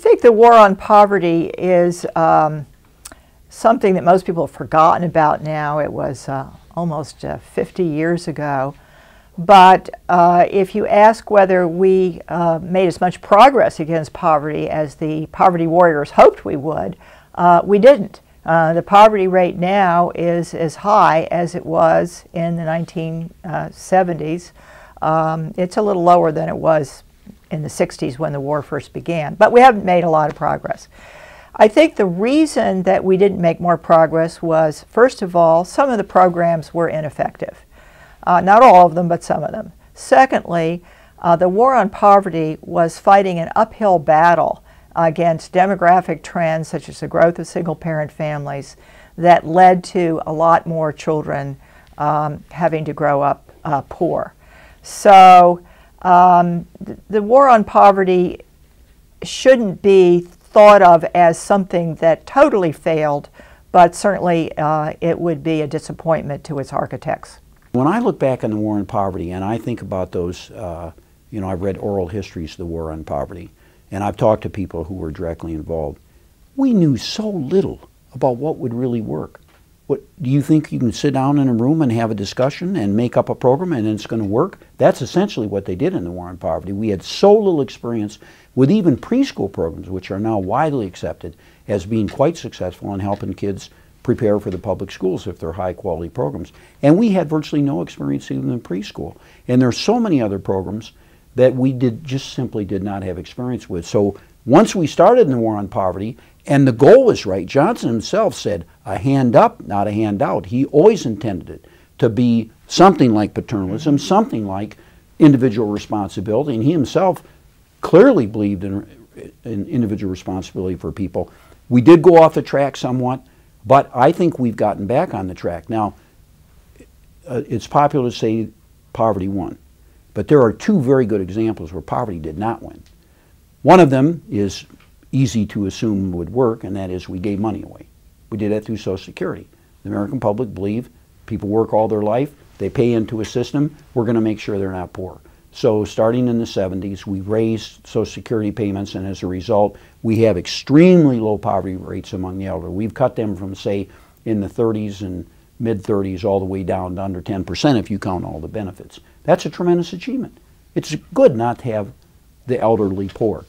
think the war on poverty is something that most people have forgotten about now. It was almost 50 years ago. But if you ask whether we made as much progress against poverty as the poverty warriors hoped we would, we didn't. The poverty rate now is as high as it was in the 1970s. It's a little lower than it was in the 60s when the war first began, but we haven't made a lot of progress. I think the reason that we didn't make more progress was, first of all, some of the programs were ineffective. Not all of them, but some of them. Secondly, the war on poverty was fighting an uphill battle against demographic trends such as the growth of single-parent families that led to a lot more children having to grow up poor. So the war on poverty shouldn't be thought of as something that totally failed, but certainly it would be a disappointment to its architects. When I look back on the war on poverty and I think about those, you know, I've read oral histories of the war on poverty, and I've talked to people who were directly involved. We knew so little about what would really work. What, do you think you can sit down in a room and have a discussion and make up a program and it's going to work? That's essentially what they did in the war on poverty. We had so little experience with even preschool programs, which are now widely accepted as being quite successful in helping kids prepare for the public schools if they're high-quality programs. And we had virtually no experience even in preschool. And there are so many other programs that we just simply did not have experience with. So once we started in the war on poverty, and the goal was right, Johnson himself said, a hand up, not a hand out. He always intended it to be something like paternalism, something like individual responsibility. And he himself clearly believed in individual responsibility for people. We did go off the track somewhat, but I think we've gotten back on the track. Now, it's popular to say poverty won, but there are two very good examples where poverty did not win. One of them is easy to assume would work, and that is we gave money away. We did that through Social Security. The American public believe people work all their life, they pay into a system, we're going to make sure they're not poor. So starting in the 70s, we raised Social Security payments, and as a result, we have extremely low poverty rates among the elderly. We've cut them from, say, in the 30s and mid-30s all the way down to under 10% if you count all the benefits. That's a tremendous achievement. It's good not to have the elderly poor.